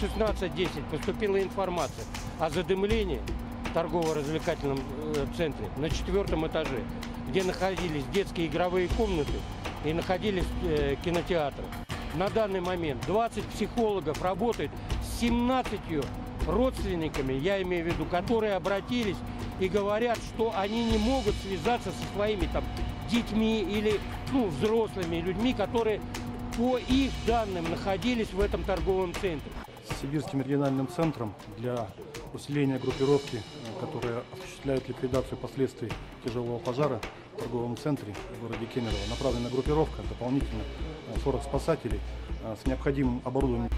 16:10 поступила информация о задымлении в торгово-развлекательном центре на 4-м этаже, где находились детские игровые комнаты и находились кинотеатры. На данный момент 20 психологов работает с 17 родственниками, я имею в виду, которые обратились и говорят, что они не могут связаться со своими там детьми или взрослыми людьми, которые по их данным находились в этом торговом центре. С Сибирским региональным центром для усиления группировки, которые осуществляют ликвидацию последствий тяжелого пожара в торговом центре в городе Кемерово, направлена группировка, дополнительно 40 спасателей с необходимым оборудованием.